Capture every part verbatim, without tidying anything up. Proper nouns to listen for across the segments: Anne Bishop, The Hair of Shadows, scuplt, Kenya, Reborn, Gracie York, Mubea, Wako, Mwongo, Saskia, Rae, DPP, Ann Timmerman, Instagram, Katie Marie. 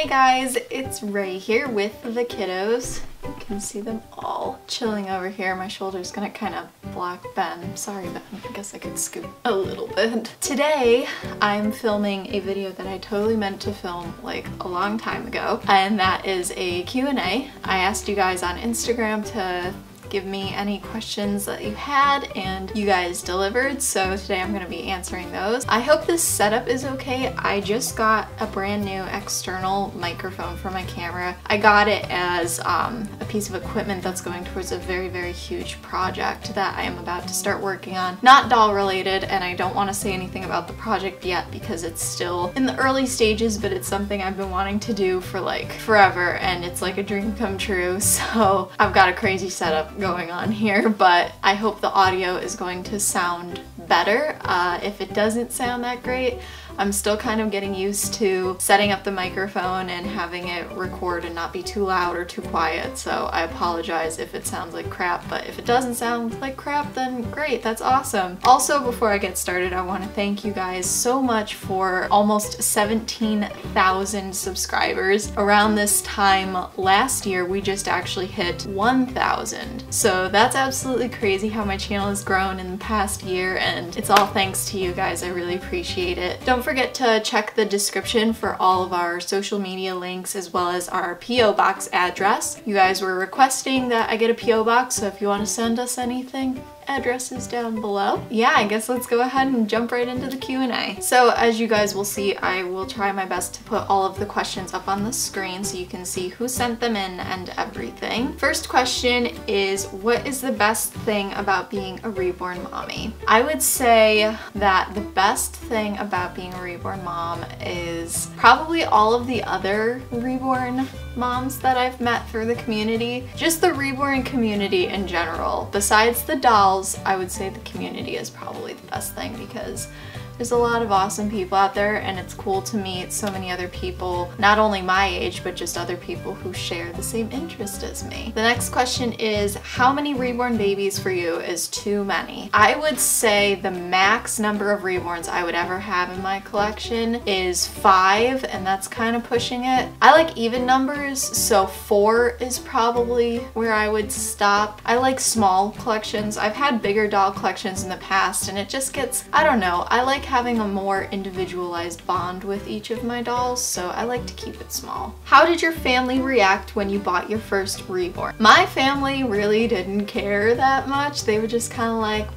Hey guys, it's Rae here with the kiddos. You can see them all chilling over here. My shoulder's gonna kind of block Ben. Sorry, Ben. I guess I could scoot a little bit. Today, I'm filming a video that I totally meant to film like a long time ago, and that is a Q and A. I asked you guys on Instagram to give me any questions that you had, and you guys delivered, so today I'm going to be answering those. I hope this setup is okay. I just got a brand new external microphone for my camera. I got it as um, a piece of equipment that's going towards a very, very huge project that I am about to start working on. Not doll related, and I don't want to say anything about the project yet because it's still in the early stages, but it's something I've been wanting to do for like forever, and it's like a dream come true, so I've got a crazy setup going on here, but I hope the audio is going to sound better. Uh, if it doesn't sound that great, I'm still kind of getting used to setting up the microphone and having it record and not be too loud or too quiet, so I apologize if it sounds like crap, but if it doesn't sound like crap, then great, that's awesome. Also, before I get started, I want to thank you guys so much for almost seventeen thousand subscribers. Around this time last year, we just actually hit one thousand. So that's absolutely crazy how my channel has grown in the past year, and it's all thanks to you guys. I really appreciate it. Don't forget to check the description for all of our social media links as well as our P O box address. You guys were requesting that I get a P O box, so if you want to send us anything, address is down below. Yeah, I guess let's go ahead and jump right into the Q and A. So as you guys will see, I will try my best to put all of the questions up on the screen so you can see who sent them in and everything. First question is, what is the best thing about being a reborn mommy? I would say that the best thing about being a reborn mom is probably all of the other reborn moms that I've met through the community. Just the reborn community in general. Besides the dolls, I would say the community is probably the best thing because there's a lot of awesome people out there, and it's cool to meet so many other people, not only my age, but just other people who share the same interest as me. The next question is, how many reborn babies for you is too many? I would say the max number of reborns I would ever have in my collection is five, and that's kind of pushing it. I like even numbers, so four is probably where I would stop. I like small collections. I've had bigger doll collections in the past, and it just gets, I don't know, I like having a more individualized bond with each of my dolls, so I like to keep it small. How did your family react when you bought your first reborn? My family really didn't care that much. They were just kind of like,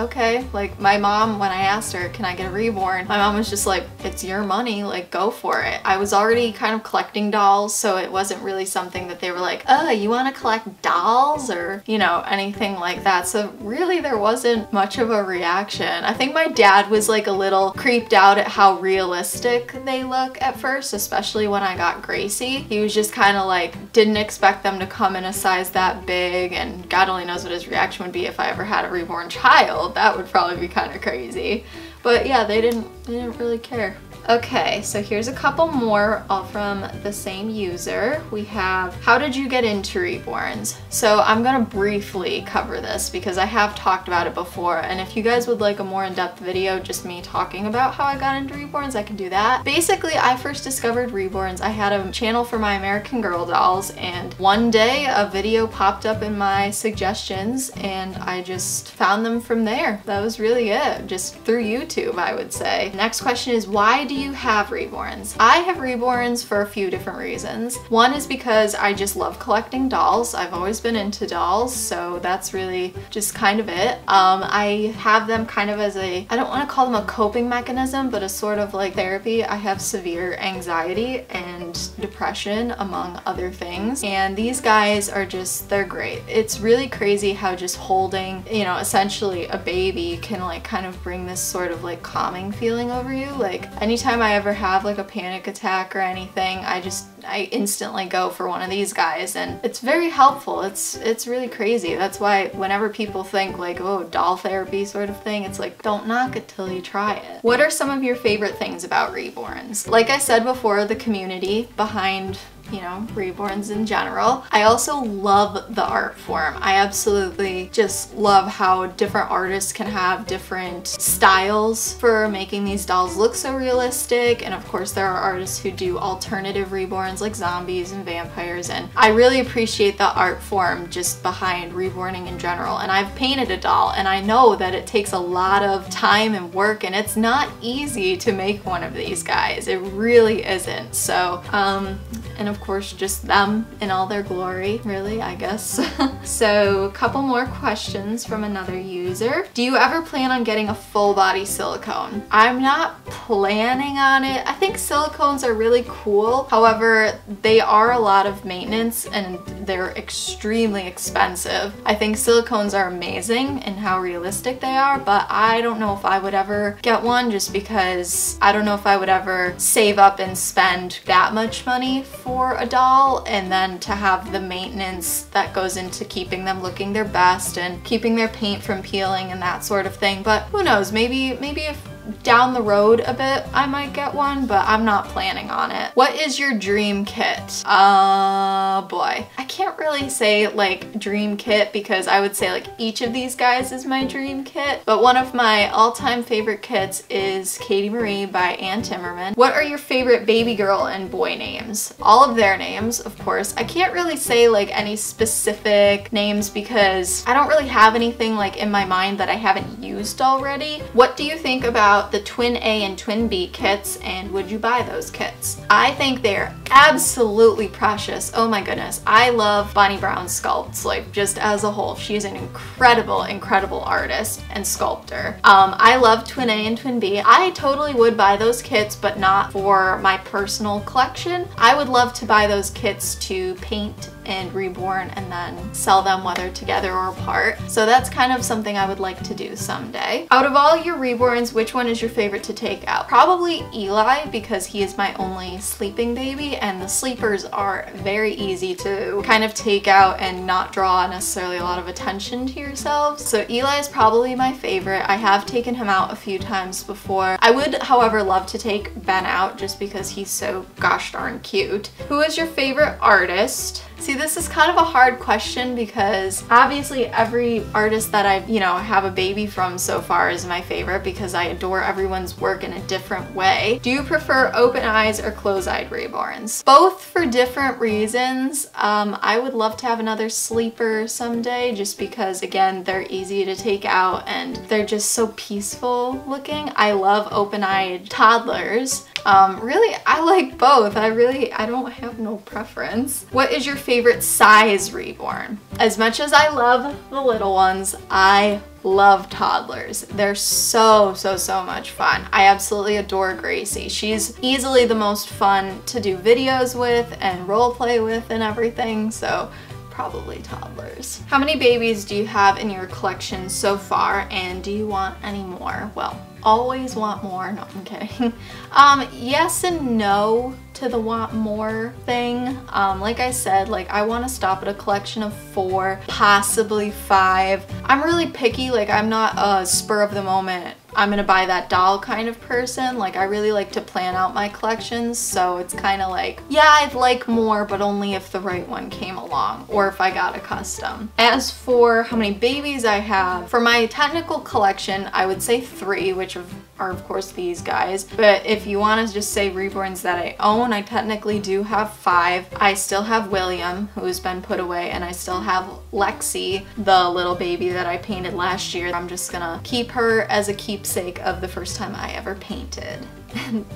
okay. Like my mom, when I asked her, can I get a reborn? My mom was just like, it's your money, like go for it. I was already kind of collecting dolls, so it wasn't really something that they were like, oh, you want to collect dolls or, you know, anything like that. So really there wasn't much of a reaction. I think my dad was like a little creeped out at how realistic they look at first, especially when I got Gracie. He was just kind of like, didn't expect them to come in a size that big, and God only knows what his reaction would be if I ever had a reborn child. That would probably be kind of crazy. But yeah, they didn't, they didn't really care. Okay, so here's a couple more, all from the same user. We have, how did you get into reborns? So I'm gonna briefly cover this because I have talked about it before, and if you guys would like a more in-depth video, just me talking about how I got into reborns, I can do that. Basically, I first discovered reborns. I had a channel for my American Girl dolls, and one day a video popped up in my suggestions, and I just found them from there. That was really it, just through YouTube, I would say. Next question is, why do you have reborns? I have reborns for a few different reasons. One is because I just love collecting dolls. I've always been into dolls, so that's really just kind of it. Um, I have them kind of as a, I don't want to call them a coping mechanism, but a sort of like therapy. I have severe anxiety and depression, among other things, and these guys are just, they're great. It's really crazy how just holding, you know, essentially a baby can like kind of bring this sort of like calming feeling over you. Like anytime Anytime I ever have like a panic attack or anything, I just I instantly go for one of these guys, and it's very helpful. It's it's really crazy. That's why whenever people think like, oh, doll therapy sort of thing, it's like, don't knock it till you try it. What are some of your favorite things about reborns? Like I said before, the community behind you know, reborns in general. I also love the art form. I absolutely just love how different artists can have different styles for making these dolls look so realistic. And of course there are artists who do alternative reborns like zombies and vampires, and I really appreciate the art form just behind reborning in general. And I've painted a doll and I know that it takes a lot of time and work, and it's not easy to make one of these guys. It really isn't. So um and of course just them in all their glory, really, I guess. So a couple more questions from another user. Do you ever plan on getting a full body silicone? I'm not planning on it. I think silicones are really cool. However, they are a lot of maintenance and they're extremely expensive. I think silicones are amazing and how realistic they are, but I don't know if I would ever get one, just because I don't know if I would ever save up and spend that much money for a doll, and then to have the maintenance that goes into keeping them looking their best and keeping their paint from peeling and that sort of thing. But who knows, maybe maybe if down the road a bit I might get one, but I'm not planning on it. What is your dream kit? Uh, boy. I can't really say like dream kit, because I would say like each of these guys is my dream kit, but one of my all-time favorite kits is Katie Marie by Ann Timmerman. What are your favorite baby girl and boy names? All of their names, of course. I can't really say like any specific names because I don't really have anything like in my mind that I haven't used already. What do you think about the twin A and twin B kits, and would you buy those kits? I think they're absolutely precious. Oh my goodness. I love Bonnie Brown's sculpts, like just as a whole. She's an incredible, incredible artist and sculptor. Um, I love twin A and twin B. I totally would buy those kits, but not for my personal collection. I would love to buy those kits to paint and reborn and then sell them whether together or apart. So that's kind of something I would like to do someday. Out of all your reborns, which one is your favorite to take out? Probably Eli, because he is my only sleeping baby, and the sleepers are very easy to kind of take out and not draw necessarily a lot of attention to yourselves. So Eli is probably my favorite. I have taken him out a few times before. I would, however, love to take Ben out just because he's so gosh darn cute. Who is your favorite artist? See, this is kind of a hard question because obviously every artist that I, you know, have a baby from so far is my favorite, because I adore everyone's work in a different way. Do you prefer open eyes or closed-eyed reborns? Both for different reasons. Um, I would love to have another sleeper someday just because, again, they're easy to take out and they're just so peaceful looking. I love open-eyed toddlers. Um, really, I like both. I really, I don't have no preference. What is your favorite size reborn? As much as I love the little ones, I love toddlers. They're so, so, so much fun. I absolutely adore Gracie. She's easily the most fun to do videos with and role play with and everything, so probably toddlers. How many babies do you have in your collection so far, and do you want any more? Well, always want more. No, I'm kidding. Um, yes and no to the want more thing. Um, like I said, like I want to stop at a collection of four, possibly five. I'm really picky. Like I'm not a spur of the moment, I'm gonna buy that doll kind of person. Like I really like to plan out my collections, so it's kind of like, yeah, I'd like more, but only if the right one came along or if I got a custom. As for how many babies I have, for my technical collection, I would say three, which of are of course these guys, but if you want to just say reborns that I own, I technically do have five. I still have William, who's been put away, and I still have Lexi, the little baby that I painted last year. I'm just gonna keep her as a keepsake of the first time I ever painted.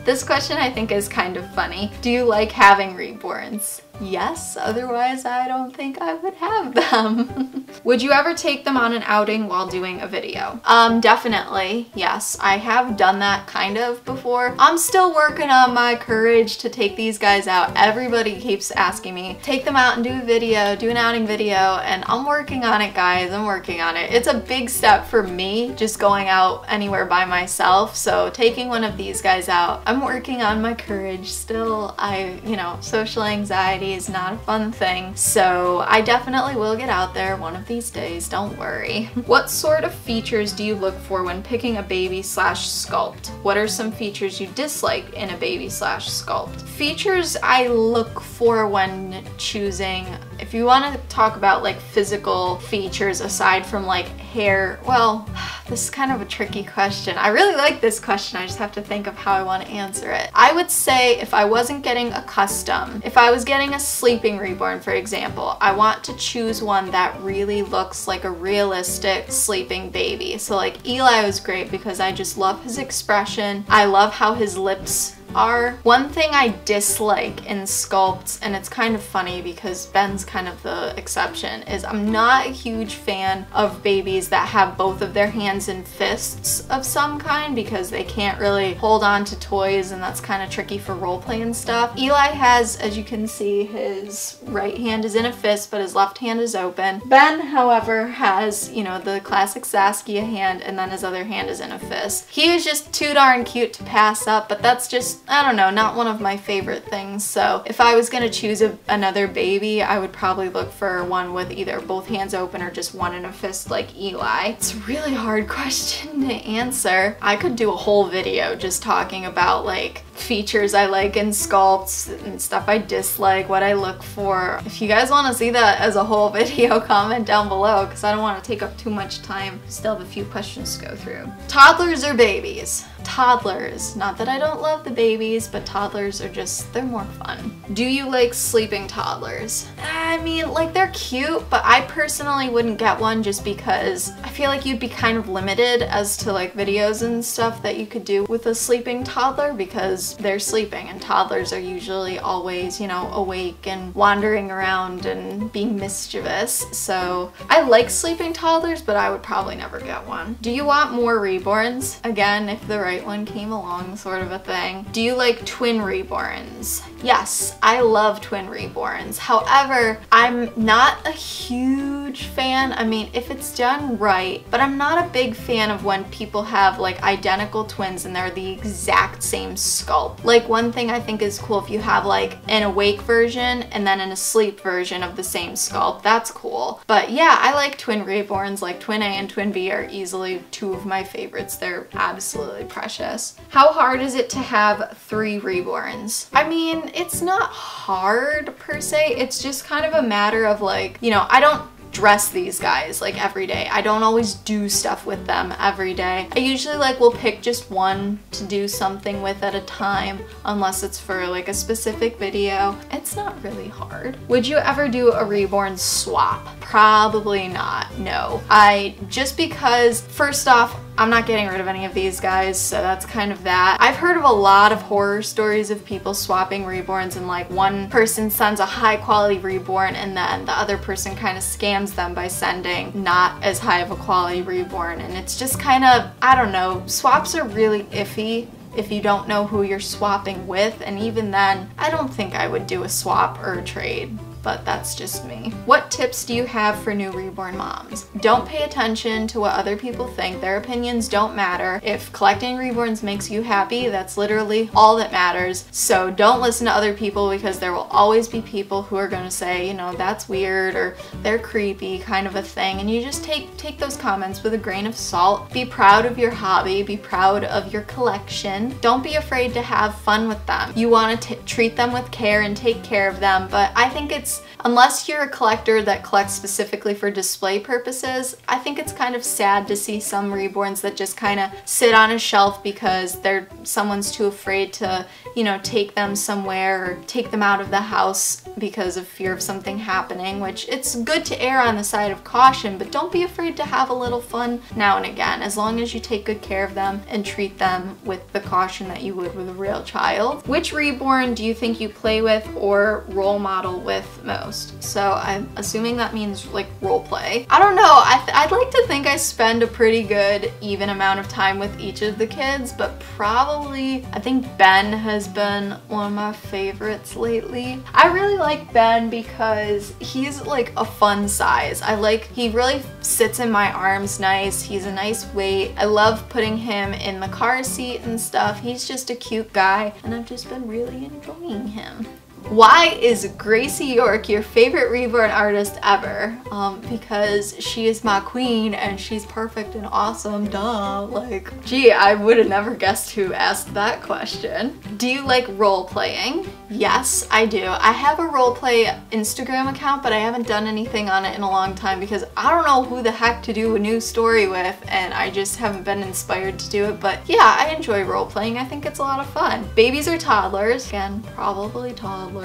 This question I think is kind of funny. Do you like having reborns? Yes, otherwise I don't think I would have them. Would you ever take them on an outing while doing a video? Um, definitely, yes. I have done that kind of before. I'm still working on my courage to take these guys out. Everybody keeps asking me, take them out and do a video, do an outing video, and I'm working on it, guys, I'm working on it. It's a big step for me, just going out anywhere by myself, so taking one of these guys guys out. I'm working on my courage still. I, you know, social anxiety is not a fun thing, so I definitely will get out there one of these days, don't worry. What sort of features do you look for when picking a baby slash sculpt? What are some features you dislike in a baby slash sculpt? Features I look for when choosing, if you want to talk about like physical features aside from like hair, well, this is kind of a tricky question. I really like this question, I just have to think of how I want to answer it. I would say if I wasn't getting a custom, if I was getting a sleeping reborn for example, I want to choose one that really looks like a realistic sleeping baby. So like Eli was great because I just love his expression, I love how his lips are. One thing I dislike in sculpts, and it's kind of funny because Ben's kind of the exception, is I'm not a huge fan of babies that have both of their hands in fists of some kind because they can't really hold on to toys and that's kind of tricky for role play and stuff. Eli has, as you can see, his right hand is in a fist but his left hand is open. Ben, however, has, you know, the classic Saskia hand and then his other hand is in a fist. He was just too darn cute to pass up, but that's just, I don't know, not one of my favorite things. So if I was gonna choose a, another baby, I would probably look for one with either both hands open or just one in a fist like Eli. It's a really hard question to answer. I could do a whole video just talking about like features I like in sculpts and stuff I dislike, what I look for. If you guys want to see that as a whole video, comment down below because I don't want to take up too much time. Still have a few questions to go through. Toddlers or babies? Toddlers. Not that I don't love the babies, but toddlers are just, they're more fun. Do you like sleeping toddlers? I mean, like, they're cute, but I personally wouldn't get one just because I feel like you'd be kind of limited as to like videos and stuff that you could do with a sleeping toddler because they're sleeping and toddlers are usually always, you know, awake and wandering around and being mischievous. So I like sleeping toddlers, but I would probably never get one. Do you want more reborns? Again, if the right one came along, sort of a thing. Do you like twin reborns? Yes, I love twin reborns. However, I'm not a huge fan. I mean, if it's done right, but I'm not a big fan of when people have like identical twins and they're the exact same sculpt. Like, one thing I think is cool if you have like an awake version and then an asleep version of the same sculpt, that's cool. But yeah, I like twin reborns, like twin A and twin B are easily two of my favorites. They're absolutely precious. How hard is it to have three reborns? I mean, it's not hard per se, it's just kind of a matter of like, you know, I don't dress these guys like every day. I don't always do stuff with them every day. I usually like will pick just one to do something with at a time unless it's for like a specific video. It's not really hard. Would you ever do a reborn swap? Probably not, no. I, just because, first off, I'm not getting rid of any of these guys, so that's kind of that. I've heard of a lot of horror stories of people swapping reborns and like one person sends a high quality reborn and then the other person kind of scams them by sending not as high of a quality reborn, and it's just kind of, I don't know, swaps are really iffy if you don't know who you're swapping with, and even then, I don't think I would do a swap or a trade. But that's just me. What tips do you have for new reborn moms? Don't pay attention to what other people think. Their opinions don't matter. If collecting reborns makes you happy, that's literally all that matters. So don't listen to other people because there will always be people who are gonna say, you know, that's weird or they're creepy, kind of a thing. And you just take, take those comments with a grain of salt. Be proud of your hobby. Be proud of your collection. Don't be afraid to have fun with them. You wanna t- treat them with care and take care of them, but I think it's unless you're a collector that collects specifically for display purposes, I think it's kind of sad to see some reborns that just kind of sit on a shelf because they're someone's too afraid to, you know, take them somewhere or take them out of the house because of fear of something happening, which it's good to err on the side of caution, but don't be afraid to have a little fun now and again, as long as you take good care of them and treat them with the caution that you would with a real child. Which reborn do you think you play with or role model with most? So I'm assuming that means like role play. I don't know, I th I'd like to think I spend a pretty good even amount of time with each of the kids, but probably I think Ben has has been one of my favorites lately. I really like Ben because he's like a fun size. I like, he really sits in my arms nice. He's a nice weight. I love putting him in the car seat and stuff. He's just a cute guy and I've just been really enjoying him. Why is Gracie York your favorite reborn artist ever? Um, because she is my queen and she's perfect and awesome, duh. Like, gee, I would have never guessed who asked that question. Do you like role playing? Yes, I do. I have a role play Instagram account, but I haven't done anything on it in a long time because I don't know who the heck to do a new story with and I just haven't been inspired to do it. But yeah, I enjoy role playing. I think it's a lot of fun. Babies or toddlers? Again, probably toddlers.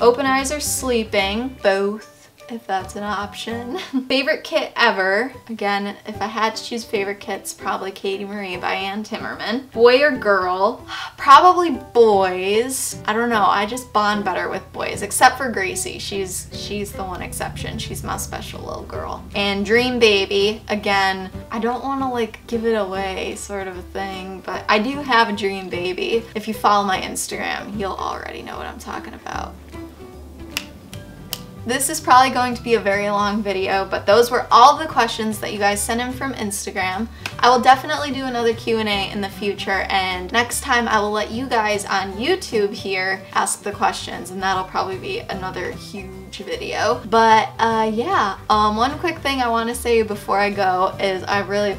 Open eyes or sleeping? Both, if that's an option. Favorite kit ever? Again, if I had to choose favorite kits, probably Katie Marie by Ann Timmerman. Boy or girl? Probably boys. I don't know, I just bond better with boys, except for Gracie. She's, she's the one exception. She's my special little girl. And dream baby, again, I don't want to like give it away sort of a thing, but I do have a dream baby. If you follow my Instagram, you'll already know what I'm talking about. This is probably going to be a very long video, but those were all the questions that you guys sent in from Instagram. I will definitely do another Q and A in the future, and next time I will let you guys on YouTube here ask the questions, and that'll probably be another huge video. But uh, yeah, um, one quick thing I want to say before I go is I really...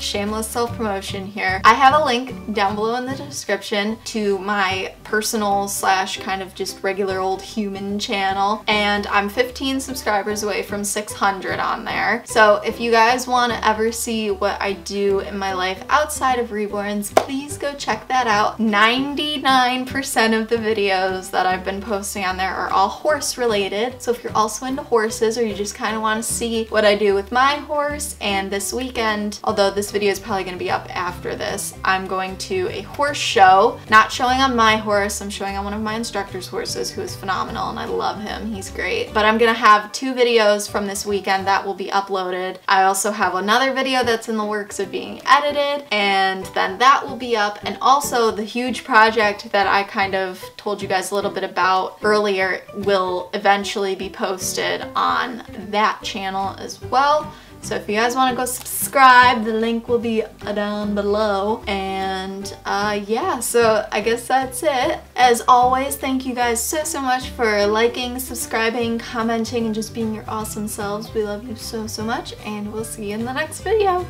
shameless self-promotion here. I have a link down below in the description to my personal slash kind of just regular old human channel, and I'm fifteen subscribers away from six hundred on there. So if you guys want to ever see what I do in my life outside of Reborns, please go check that out. ninety-nine percent of the videos that I've been posting on there are all horse related. So if you're also into horses or you just kind of want to see what I do with my horse, and this weekend, although Although this video is probably going to be up after this, I'm going to a horse show. Not showing on my horse, I'm showing on one of my instructor's horses who is phenomenal and I love him, he's great. But I'm going to have two videos from this weekend that will be uploaded. I also have another video that's in the works of being edited, and then that will be up. And also the huge project that I kind of told you guys a little bit about earlier will eventually be posted on that channel as well. So if you guys want to go subscribe, the link will be down below. And uh, yeah, so I guess that's it. As always, thank you guys so, so much for liking, subscribing, commenting, and just being your awesome selves. We love you so, so much, and we'll see you in the next video.